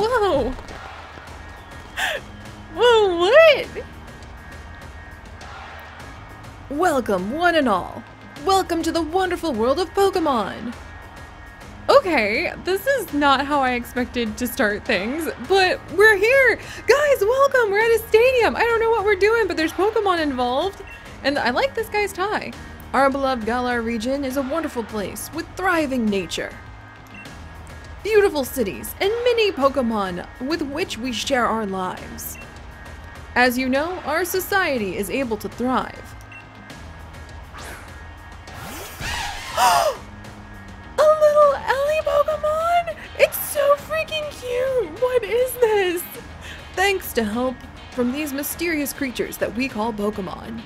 Whoa! Whoa, what? Welcome, one and all. Welcome to the wonderful world of Pokémon! Okay, this is not how I expected to start things, but we're here! Guys, welcome! We're at a stadium! I don't know what we're doing, but there's Pokémon involved! And I like this guy's tie. Our beloved Galar region is a wonderful place with thriving nature, beautiful cities, and many Pokémon with which we share our lives. As you know, our society is able to thrive. A little Ellie Pokémon! It's so freaking cute! What is this? Thanks to help from these mysterious creatures that we call Pokémon.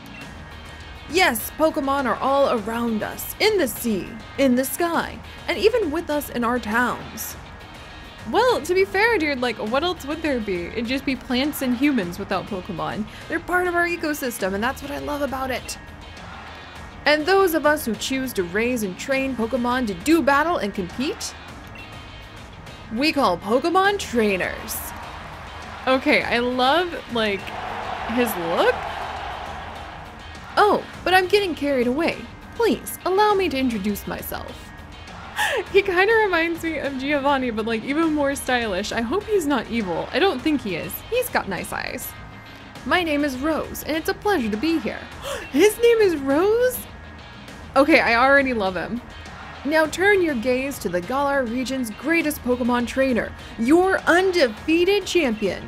Yes, Pokémon are all around us, in the sea, in the sky, and even with us in our towns. Well, to be fair, dude, like, what else would there be? It'd just be plants and humans without Pokémon. They're part of our ecosystem, and that's what I love about it. And those of us who choose to raise and train Pokémon to do battle and compete, we call Pokémon trainers. Okay, I love, like, his look. Oh, but I'm getting carried away. Please, allow me to introduce myself. He kind of reminds me of Giovanni, but like even more stylish. I hope he's not evil. I don't think he is. He's got nice eyes. My name is Rose, and it's a pleasure to be here. His name is Rose? Okay, I already love him. Now turn your gaze to the Galar region's greatest Pokémon trainer, your undefeated champion.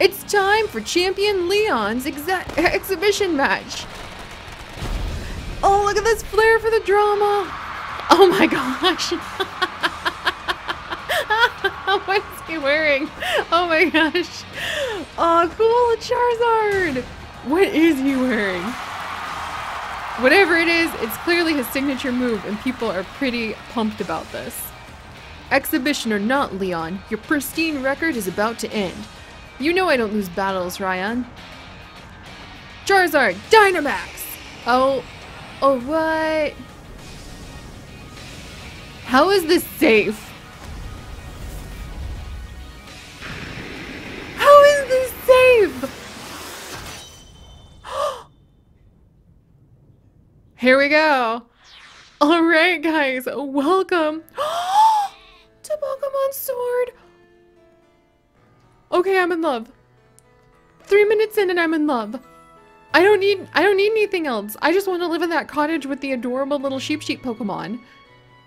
It's time for Champion Leon's exhibition match. Oh, look at this flair for the drama. Oh my gosh. What is he wearing? Oh my gosh. Oh, cool, Charizard. What is he wearing? Whatever it is, it's clearly his signature move, and people are pretty pumped about this. Exhibition or not, Leon, your pristine record is about to end. You know I don't lose battles, Ryan. Charizard, Dynamax! Oh, what? How is this safe? How is this safe? Here we go. All right, guys, welcome to Pokemon Sword. Okay, I'm in love. 3 minutes in and I'm in love. I don't need anything else. I just want to live in that cottage with the adorable little sheep Pokemon.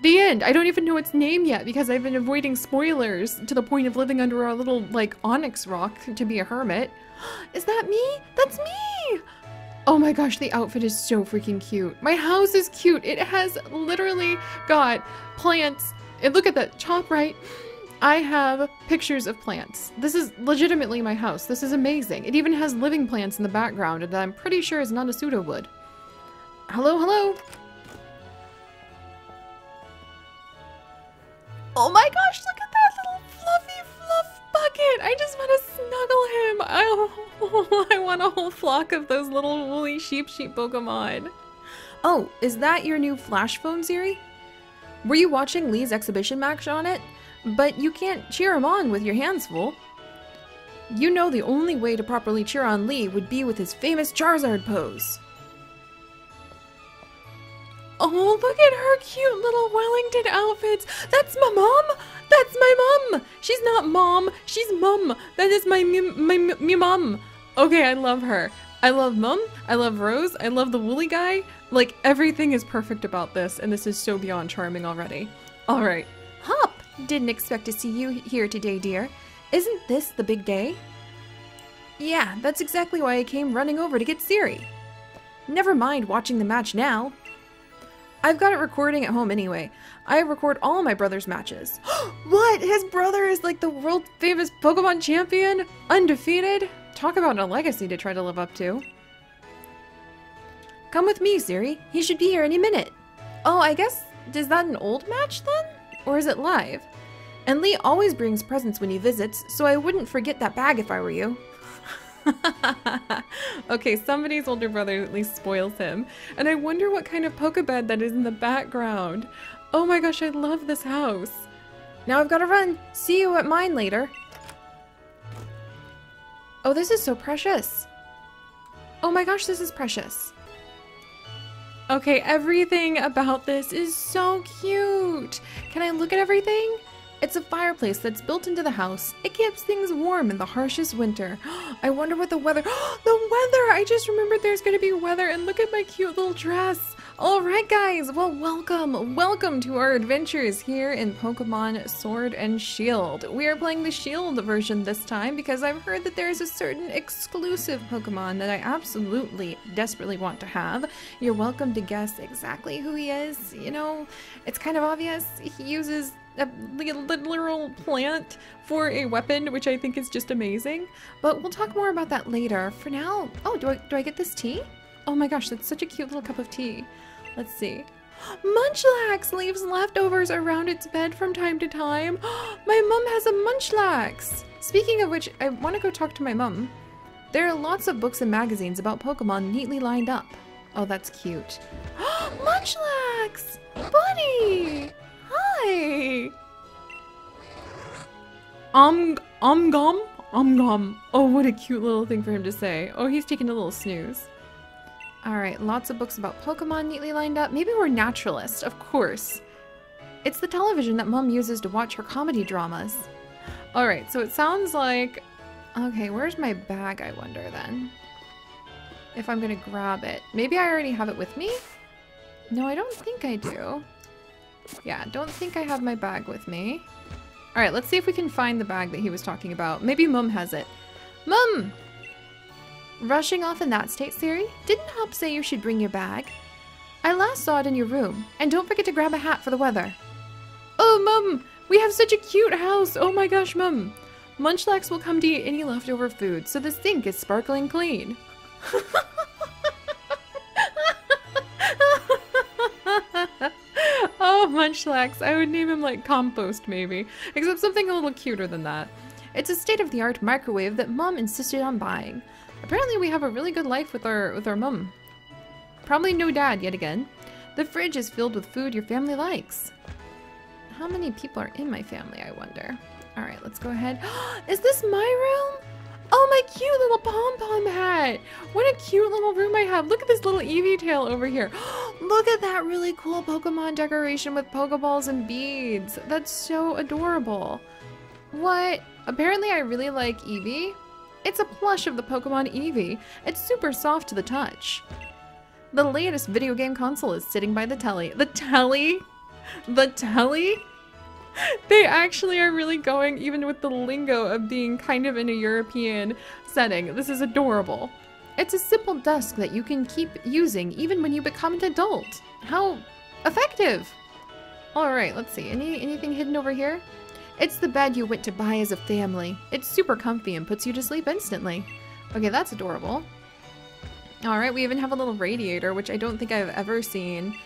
The end. I don't even know its name yet because I've been avoiding spoilers to the point of living under our little, like, onyx rock to be a hermit. Is that me? That's me! Oh my gosh, the outfit is so freaking cute. My house is cute. It has literally got plants. And look at that top right. I have pictures of plants. This is legitimately my house. This is amazing. It even has living plants in the background, and I'm pretty sure it's not a pseudo-wood. Hello, hello! Oh my gosh, look at that little fluffy fluff bucket! I just want to snuggle him! I want a whole flock of those little woolly sheep Pokemon. Oh, is that your new flash phone, Seri? Were you watching Lee's exhibition match on it? But you can't cheer him on with your hands full. You know the only way to properly cheer on Lee would be with his famous Charizard pose. Oh, look at her cute little Wellington outfits! That's my mom! That's my mom! She's not mom, she's mum! That is my mum! Okay, I love her. I love mum, I love Rose, I love the woolly guy. Like, everything is perfect about this, and this is so beyond charming already. Alright. Hop! Didn't expect to see you here today, dear. Isn't this the big day? Yeah, that's exactly why I came running over to get Seri. Never mind watching the match now. I've got it recording at home anyway. I record all my brother's matches. What? His brother is like the world famous Pokemon champion? Undefeated? Talk about a legacy to try to live up to. Come with me, Seri. He should be here any minute. Oh, I guess, is that an old match then? Or is it live? And Lee always brings presents when he visits, so I wouldn't forget that bag if I were you. Okay, somebody's older brother at least spoils him. And I wonder what kind of poke bed that is in the background. Oh my gosh, I love this house. Now I've got to run. See you at mine later. Oh, this is so precious. Oh my gosh, this is precious. Okay, everything about this is so cute. Can I look at everything? It's a fireplace that's built into the house. It keeps things warm in the harshest winter. I wonder what the weather... The weather! I just remembered there's going to be weather, and look at my cute little dress. All right, guys. Well, welcome. Welcome to our adventures here in Pokemon Sword and Shield. We are playing the Shield version this time because I've heard that there is a certain exclusive Pokemon that I absolutely, desperately want to have. You're welcome to guess exactly who he is. You know, it's kind of obvious. He uses... a literal plant for a weapon, which I think is just amazing. But we'll talk more about that later. For now, oh, do I get this tea? Oh my gosh, that's such a cute little cup of tea. Let's see. Munchlax leaves leftovers around its bed from time to time. My mum has a Munchlax. Speaking of which, I want to go talk to my mum. There are lots of books and magazines about Pokemon neatly lined up. Oh, that's cute. Munchlax, buddy. Hi! Gum? Gum. Oh, what a cute little thing for him to say. Oh, he's taking a little snooze. Alright, lots of books about Pokemon neatly lined up. Maybe we're naturalists, of course. It's the television that Mum uses to watch her comedy dramas. Alright, so it sounds like... Okay, where's my bag, I wonder, then? If I'm gonna grab it. Maybe I already have it with me? No, I don't think I do. Yeah, don't think I have my bag with me. Alright, let's see if we can find the bag that he was talking about. Maybe Mum has it. Mum! Rushing off in that state, Seri? Didn't Hop say you should bring your bag? I last saw it in your room. And don't forget to grab a hat for the weather. Oh, Mum! We have such a cute house! Oh my gosh, Mum! Munchlax will come to eat any leftover food, so the sink is sparkling clean. Oh, Munchlax. I would name him like Compost, maybe. Except something a little cuter than that. It's a state-of-the-art microwave that Mum insisted on buying. Apparently we have a really good life with our Mum. Probably no Dad yet again. The fridge is filled with food your family likes. How many people are in my family, I wonder? Alright, let's go ahead. Is this my room? Oh, my cute little pom-pom hat! What a cute little room I have! Look at this little Eevee tail over here! Look at that really cool Pokemon decoration with Pokeballs and beads! That's so adorable! What? Apparently I really like Eevee. It's a plush of the Pokemon Eevee. It's super soft to the touch. The latest video game console is sitting by the telly. The telly? The telly? They actually are really going even with the lingo of being kind of in a European setting. This is adorable. It's a simple desk that you can keep using even when you become an adult. How effective! Alright, let's see. Anything hidden over here? It's the bed you went to buy as a family. It's super comfy and puts you to sleep instantly. Okay, that's adorable. Alright, we even have a little radiator, which I don't think I've ever seen.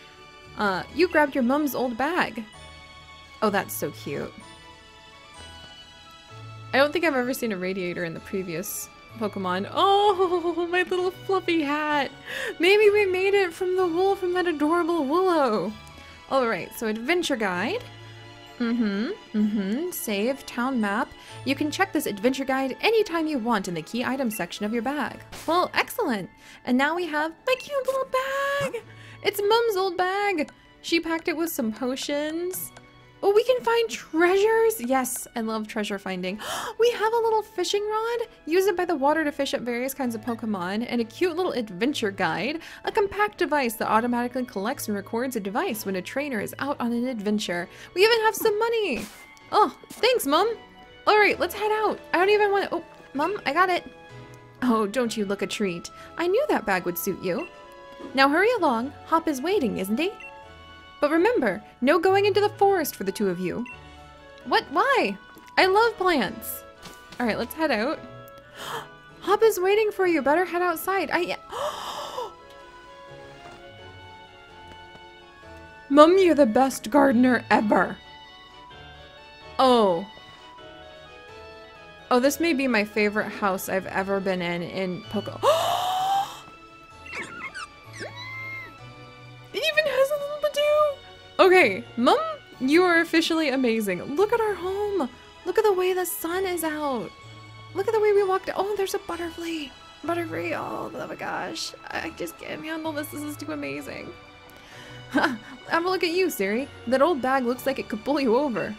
You grabbed your mum's old bag. Oh, that's so cute. I don't think I've ever seen a radiator in the previous Pokemon. Oh, my little fluffy hat. Maybe we made it from the wool from that adorable Wooloo. All right, so adventure guide. Save, town map. You can check this adventure guide anytime you want in the key item section of your bag. Well, excellent. And now we have my cute little bag. It's Mum's old bag. She packed it with some potions. Oh, we can find treasures! Yes, I love treasure finding. We have a little fishing rod. Use it by the water to fish up various kinds of Pokemon, and a cute little adventure guide, a compact device that automatically collects and records a device when a trainer is out on an adventure. We even have some money! Oh, thanks, Mum! Alright, let's head out. I don't even want to- Oh, Mum, I got it. Oh, don't you look a treat. I knew that bag would suit you. Now hurry along. Hop is waiting, isn't he? But remember, no going into the forest for the two of you. What? Why? I love plants. All right, let's head out. Hop is waiting for you. Better head outside. Mum, you're the best gardener ever. Oh. Oh, this may be my favorite house I've ever been in Poco. It even has a little... Okay, Mum You are officially amazing. Look at our home. Look at the way the sun is out. Look at the way we walked. Oh, there's a butterfly. Butterfly. Oh my gosh. I just can't handle this. This is too amazing. Have a look at you, Seri. That old bag looks like it could pull you over.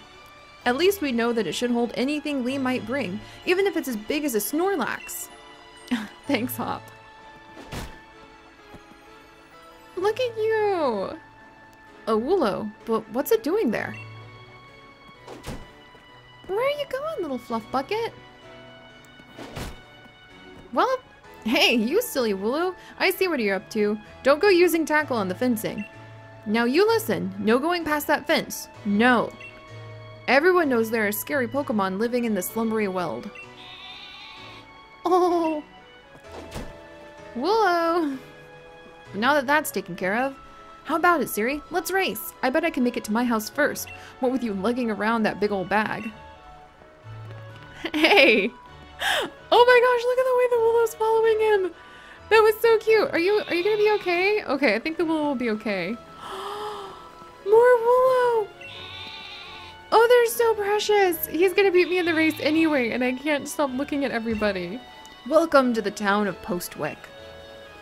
At least we know that it should hold anything Lee might bring, even if it's as big as a Snorlax. Thanks, Hop. Look at you! A Wooloo, but what's it doing there? Where are you going, little fluff bucket? Well, hey, you silly Wooloo. I see what you're up to. Don't go using tackle on the fencing. Now you listen. No going past that fence. No. Everyone knows there are scary Pokemon living in the slumbery world. Oh! Wooloo! Now that that's taken care of, how about it, Seri? Let's race! I bet I can make it to my house first, what with you lugging around that big old bag. Hey! Oh my gosh, look at the way the Wooloo's following him! That was so cute! Are you gonna be okay? Okay, I think the Wooloo will be okay. More Wooloo! Oh, they're so precious! He's gonna beat me in the race anyway, and I can't stop looking at everybody. Welcome to the town of Postwick.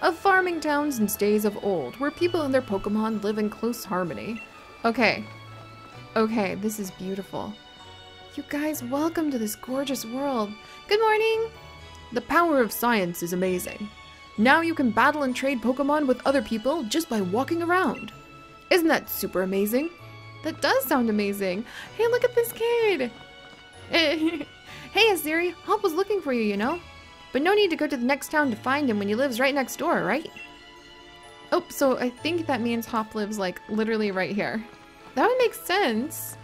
Of farming towns since days of old, where people and their Pokemon live in close harmony. Okay. Okay, this is beautiful. You guys, welcome to this gorgeous world. Good morning! The power of science is amazing. Now you can battle and trade Pokemon with other people just by walking around. Isn't that super amazing? That does sound amazing. Hey, look at this kid! Hey, Seri, Hop was looking for you, you know? But no need to go to the next town to find him when he lives right next door, right? Oh, so I think that means Hop lives, like, literally right here. That would make sense.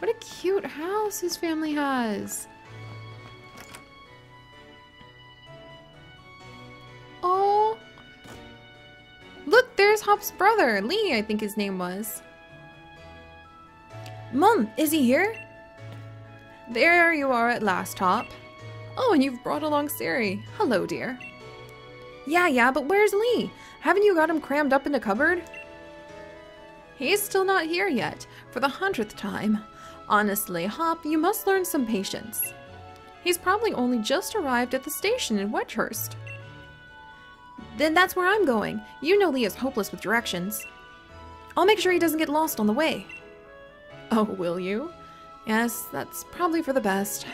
What a cute house his family has. Oh. Look, there's Hop's brother, Lee, I think his name was. Mom, is he here? There you are at last, Hop. Oh, and you've brought along Seri. Hello, dear. Yeah, but where's Lee? Haven't you got him crammed up in a cupboard? He's still not here yet, for the 100th time. Honestly, Hop, you must learn some patience. He's probably only just arrived at the station in Wedgehurst. Then that's where I'm going. You know Lee is hopeless with directions. I'll make sure he doesn't get lost on the way. Oh, will you? Yes, that's probably for the best.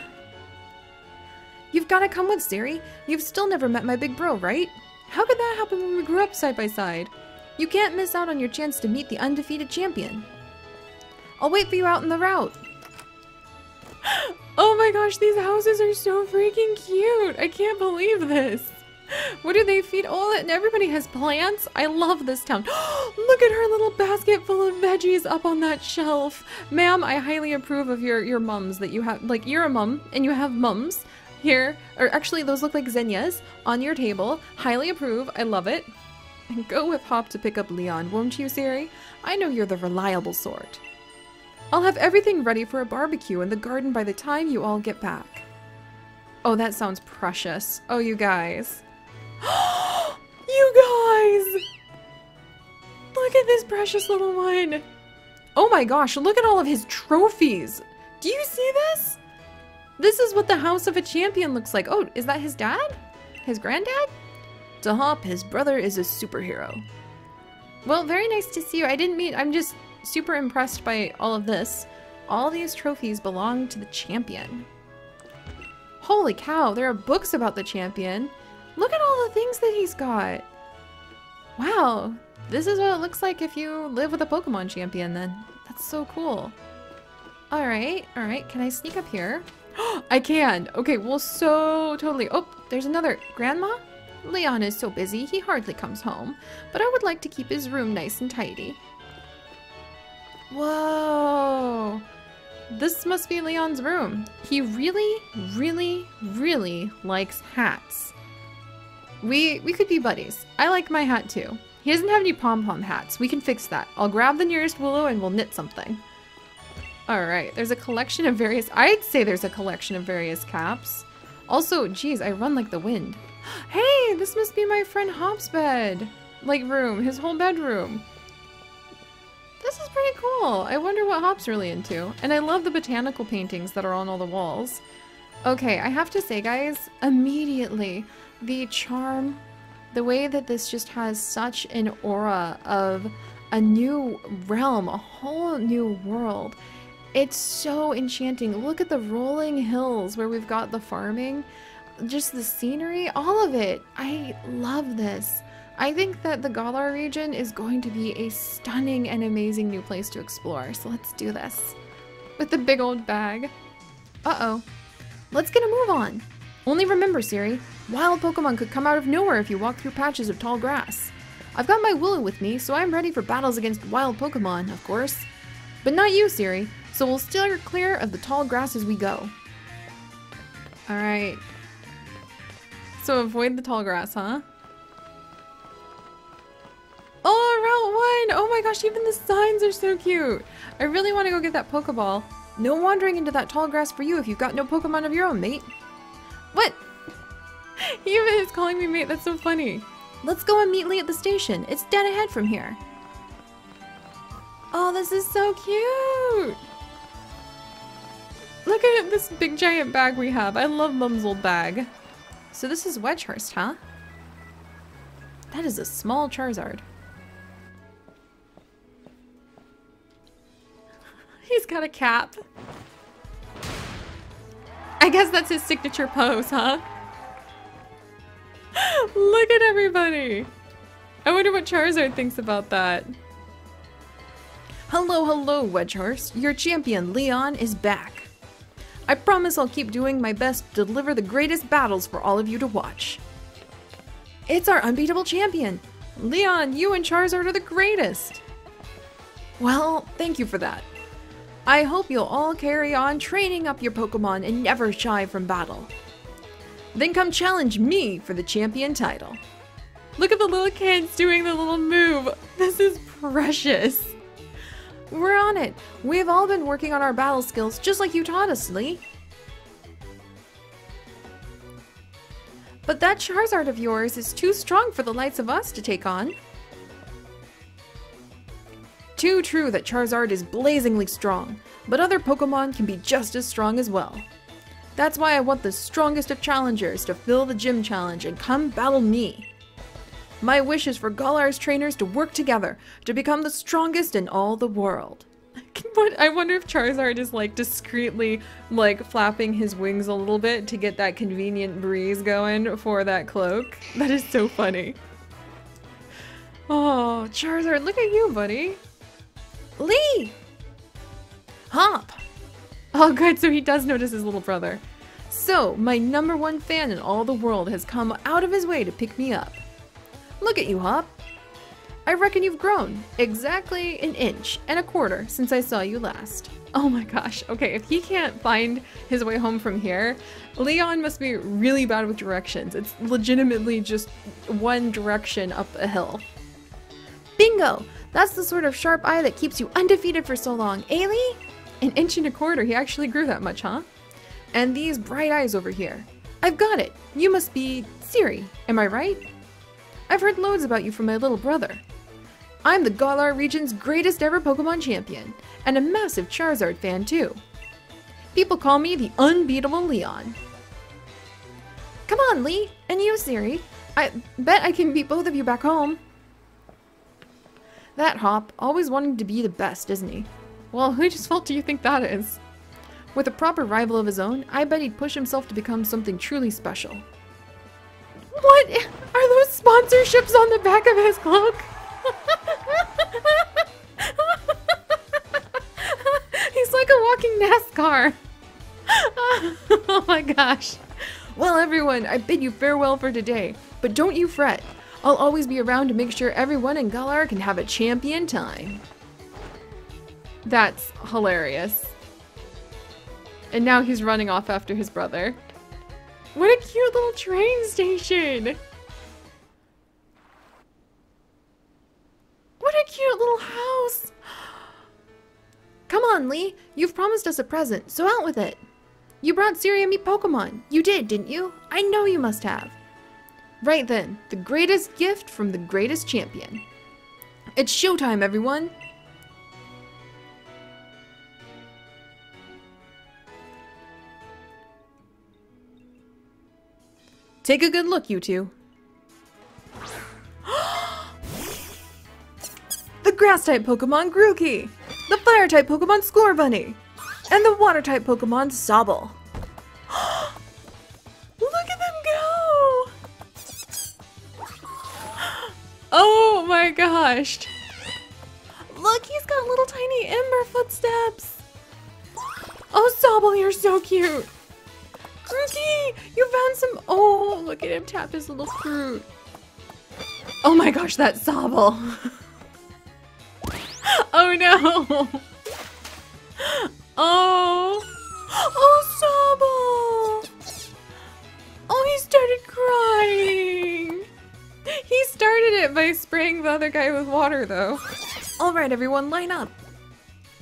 You've got to come with, Seri. You've still never met my big bro, right? How could that happen when we grew up side by side? You can't miss out on your chance to meet the undefeated champion. I'll wait for you out on the route. Oh my gosh, these houses are so freaking cute. I can't believe this. What do they feed? Oh, and everybody has plants. I love this town. Look at her little basket full of veggies up on that shelf. Ma'am, I highly approve of your mums that you have. Like, you're a mum and you have mums. Here, or actually those look like zinnias on your table. Highly approve. I love it. And go with Hop to pick up Leon, won't you, Seri? I know you're the reliable sort. I'll have everything ready for a barbecue in the garden by the time you all get back. Oh, that sounds precious. Oh, you guys. You guys! Look at this precious little one. Oh my gosh, look at all of his trophies. Do you see this? This is what the house of a champion looks like. Oh, is that his dad? His granddad? To Hop, his brother is a superhero. Well, very nice to see you. I'm just super impressed by all of this. All these trophies belong to the champion. Holy cow, there are books about the champion. Look at all the things that he's got. Wow, this is what it looks like if you live with a Pokemon champion then. That's so cool. All right, can I sneak up here? I can. Okay, well, so totally. Oh, there's another. Grandma? Leon is so busy, he hardly comes home. But I would like to keep his room nice and tidy. Whoa. This must be Leon's room. He really, really, really likes hats. We could be buddies. I like my hat, too. He doesn't have any pom-pom hats. We can fix that. I'll grab the nearest Wooloo and we'll knit something. Alright, there's a collection of various... I'd say there's a collection of various caps. Also, geez, I run like the wind. Hey, this must be my friend Hop's bed. Like, room. His whole bedroom. This is pretty cool. I wonder what Hop's really into. And I love the botanical paintings that are on all the walls. Okay, I have to say, guys, immediately, the charm, the way that this just has such an aura of a new realm, a whole new world. It's so enchanting. Look at the rolling hills where we've got the farming, just the scenery, all of it. I love this. I think that the Galar region is going to be a stunning and amazing new place to explore, so let's do this. With the big old bag. Uh-oh. Let's get a move on! Only remember, Seri, wild Pokémon could come out of nowhere if you walk through patches of tall grass. I've got my Wooloo with me, so I'm ready for battles against wild Pokémon, of course. But not you, Seri, so we'll steer clear of the tall grass as we go. Alright. So avoid the tall grass, huh? Oh, Route 1! Oh my gosh, even the signs are so cute! I really want to go get that Pokeball. No wandering into that tall grass for you if you've got no Pokemon of your own, mate. What? Even is calling me mate, that's so funny. Let's go and meet Lee at the station. It's dead ahead from here. Oh, this is so cute! Look at this big giant bag we have. I love Mum's old bag. So this is Wedgehurst, huh? That is a small Charizard. He's got a cap. I guess that's his signature pose, huh? Look at everybody! I wonder what Charizard thinks about that. Hello, hello, Wedgehurst. Your champion, Leon, is back. I promise I'll keep doing my best to deliver the greatest battles for all of you to watch. It's our unbeatable champion! Leon, you and Charizard are the greatest! Well, thank you for that. I hope you'll all carry on training up your Pokémon and never shy from battle. Then come challenge me for the champion title. Look at the little kids doing the little move. This is precious. We're on it. We've all been working on our battle skills just like you taught us, Lee. But that Charizard of yours is too strong for the likes of us to take on. Too true that Charizard is blazingly strong, but other Pokemon can be just as strong as well. That's why I want the strongest of challengers to fill the gym challenge and come battle me. My wish is for Galar's trainers to work together to become the strongest in all the world. But I wonder if Charizard is like discreetly like flapping his wings a little bit to get that convenient breeze going for that cloak. That is so funny. Oh, Charizard, look at you, buddy. Lee! Hop! Oh good, so he does notice his little brother. So, my number one fan in all the world has come out of his way to pick me up. Look at you, Hop. I reckon you've grown exactly 1.25 inches since I saw you last. Oh my gosh, okay, if he can't find his way home from here, Leon must be really bad with directions. It's legitimately just one direction up a hill. Bingo! That's the sort of sharp eye that keeps you undefeated for so long, eh, Lee? 1.25 inches, he actually grew that much, huh? And these bright eyes over here. I've got it! You must be Seri, am I right? I've heard loads about you from my little brother. I'm the Galar region's greatest ever Pokemon champion, and a massive Charizard fan too. People call me the unbeatable Leon. Come on, Lee, and you, Seri. I bet I can beat both of you back home. That Hop, always wanting to be the best, isn't he? Well, whose fault do you think that is? With a proper rival of his own, I bet he'd push himself to become something truly special. What are those sponsorships on the back of his cloak? He's like a walking NASCAR. Oh my gosh. Well, everyone, I bid you farewell for today, but don't you fret. I'll always be around to make sure everyone in Galar can have a champion time. That's hilarious. And now he's running off after his brother. What a cute little train station! What a cute little house! Come on, Lee. You've promised us a present, so out with it. You brought Seri and me Pokemon. You did, didn't you? I know you must have. Right then, the greatest gift from the greatest champion. It's showtime, everyone! Take a good look, you two. The Grass-type Pokémon Grookey! The Fire-type Pokémon Scorbunny! And the Water-type Pokémon Sobble! Look at them go! Oh my gosh! Look, he's got little tiny ember footsteps! Oh, Sobble, you're so cute! Grookey, you found some... Oh, look at him tap his little fruit. Oh my gosh, that Sobble. Oh no. Oh. Oh, Sobble. Oh, he started crying. He started it by spraying the other guy with water, though. All right, everyone, line up.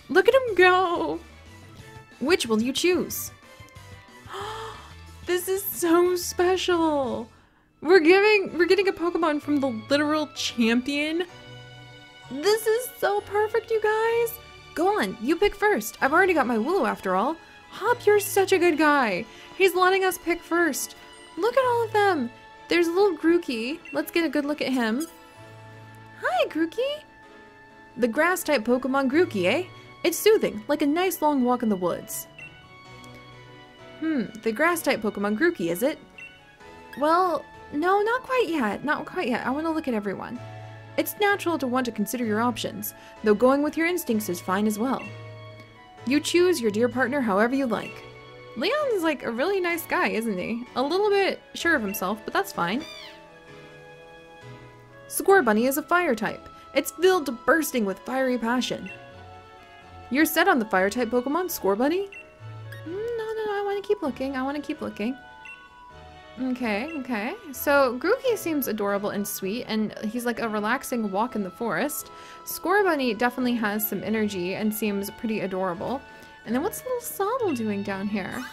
Look at him go. Which will you choose? This is so special. We're getting a Pokemon from the literal champion. This is so perfect, you guys. Go on, you pick first. I've already got my Wooloo after all. Hop, you're such a good guy. He's letting us pick first. Look at all of them. There's little Grookey. Let's get a good look at him. Hi, Grookey. The grass-type Pokemon Grookey, eh? It's soothing, like a nice long walk in the woods. Hmm, the grass-type Pokemon Grookey, is it? Well... no, not quite yet. Not quite yet. I want to look at everyone. It's natural to want to consider your options, though going with your instincts is fine as well. You choose your dear partner however you like. Leon's like a really nice guy, isn't he? A little bit sure of himself, but that's fine. Scorbunny is a fire type. It's filled to bursting with fiery passion. You're set on the fire type Pokemon, Scorbunny? No, no, no. I want to keep looking. I want to keep looking. Okay, okay. So Grookey seems adorable and sweet, and he's like a relaxing walk in the forest. Scorbunny definitely has some energy and seems pretty adorable. And then what's little Sobble doing down here?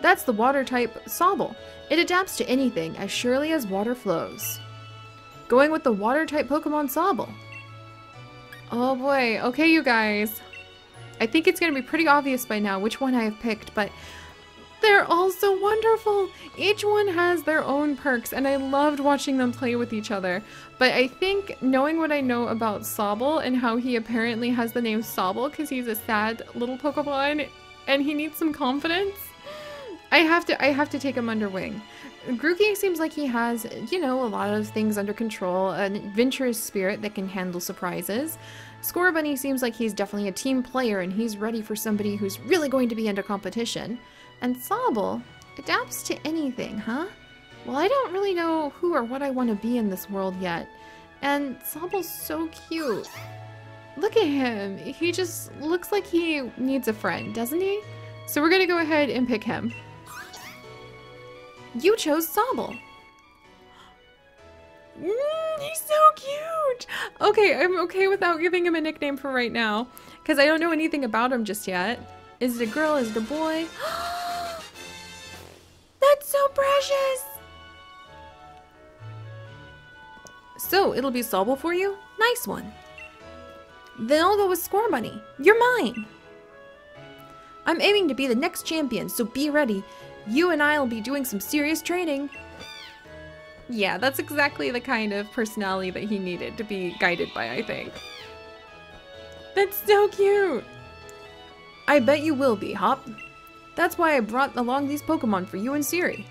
That's the water type Sobble. It adapts to anything as surely as water flows. Going with the water type Pokemon Sobble. Oh boy. Okay, you guys. I think it's going to be pretty obvious by now which one I have picked, but... they're all so wonderful! Each one has their own perks, and I loved watching them play with each other. But I think, knowing what I know about Sobble and how he apparently has the name Sobble because he's a sad little Pokemon and he needs some confidence, I have to take him under wing. Grookey seems like he has, you know, a lot of things under control, an adventurous spirit that can handle surprises. Scorbunny seems like he's definitely a team player and he's ready for somebody who's really going to be into competition. And Sobble adapts to anything, huh? Well, I don't really know who or what I want to be in this world yet. And Sobble's so cute. Look at him. He just looks like he needs a friend, doesn't he? So we're going to go ahead and pick him. You chose Sobble. He's so cute. Okay, I'm okay without giving him a nickname for right now, because I don't know anything about him just yet. Is it a girl? Is it a boy? That's so precious! So, it'll be Sobble for you? Nice one. Then I'll go with Scorbunny. You're mine! I'm aiming to be the next champion, so be ready. You and I'll be doing some serious training. Yeah, that's exactly the kind of personality that he needed to be guided by, I think. That's so cute! I bet you will be, Hop. That's why I brought along these Pokemon for you and Seri.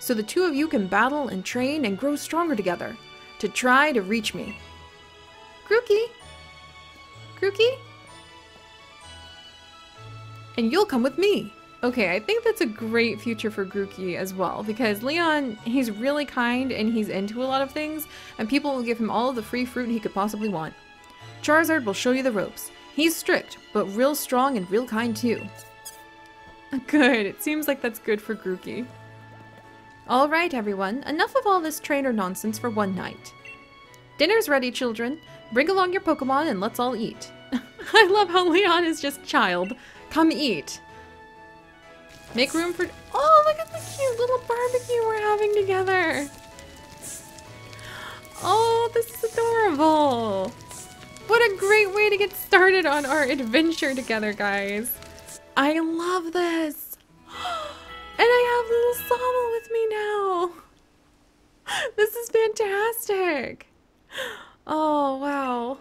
So the two of you can battle and train and grow stronger together to try to reach me. Grookey! Grookey? And you'll come with me. Okay, I think that's a great future for Grookey as well, because Leon, he's really kind and he's into a lot of things, and people will give him all of the free fruit he could possibly want. Charizard will show you the ropes. He's strict, but real strong and real kind too. Good, it seems like that's good for Grookey. Alright everyone, enough of all this trainer nonsense for one night. Dinner's ready, children. Bring along your Pokemon and let's all eat. I love how Leon is just child. Come eat. Make room for... oh, look at the cute little barbecue we're having together. Oh, this is adorable. What a great way to get started on our adventure together, guys. I love this. I have little Sobble with me now. This is fantastic. Oh, wow.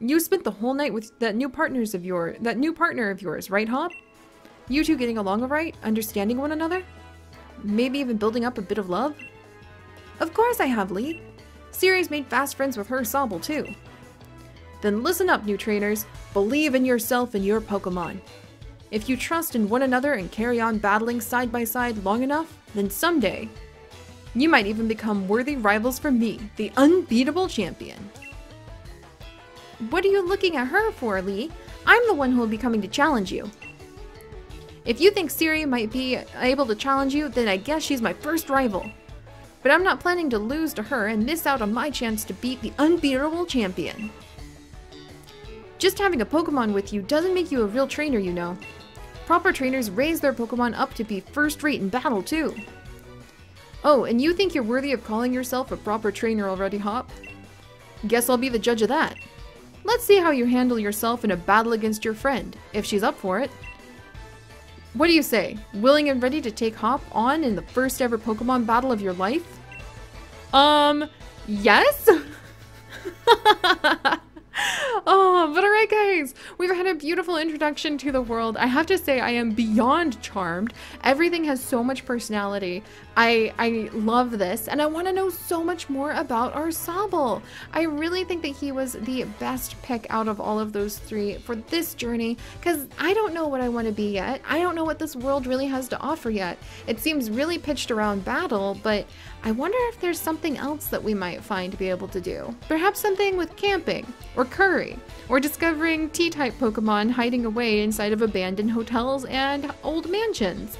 You spent the whole night with that new partner of yours, right, Hop? You two getting along all right? Understanding one another? Maybe even building up a bit of love? Of course I have, Lee. Siri's made fast friends with her Sobble, too. Then listen up, new trainers. Believe in yourself and your Pokémon. If you trust in one another and carry on battling side by side long enough, then someday, you might even become worthy rivals for me, the unbeatable champion. What are you looking at her for, Lee? I'm the one who will be coming to challenge you. If you think Seri might be able to challenge you, then I guess she's my first rival. But I'm not planning to lose to her and miss out on my chance to beat the unbeatable champion. Just having a Pokemon with you doesn't make you a real trainer, you know. Proper trainers raise their Pokemon up to be first-rate in battle, too. Oh, and you think you're worthy of calling yourself a proper trainer already, Hop? Guess I'll be the judge of that. Let's see how you handle yourself in a battle against your friend, if she's up for it. What do you say? Willing and ready to take Hop on in the first ever Pokemon battle of your life? Yes? Oh, but alright guys, we've had a beautiful introduction to the world. I have to say I am beyond charmed. Everything has so much personality. I love this, and I want to know so much more about our Sobble. I really think that he was the best pick out of all of those three for this journey, because I don't know what I want to be yet. I don't know what this world really has to offer yet. It seems really pitched around battle, but I wonder if there's something else that we might find to be able to do. Perhaps something with camping, or curry, or discovering T-type Pokemon hiding away inside of abandoned hotels and old mansions.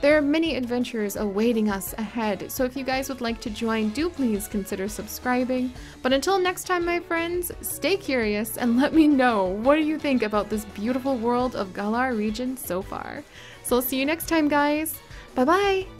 There are many adventures awaiting us ahead, so if you guys would like to join, do please consider subscribing. But until next time, my friends, stay curious and let me know what do you think about this beautiful world of Galar region so far. So I'll see you next time, guys. Bye-bye!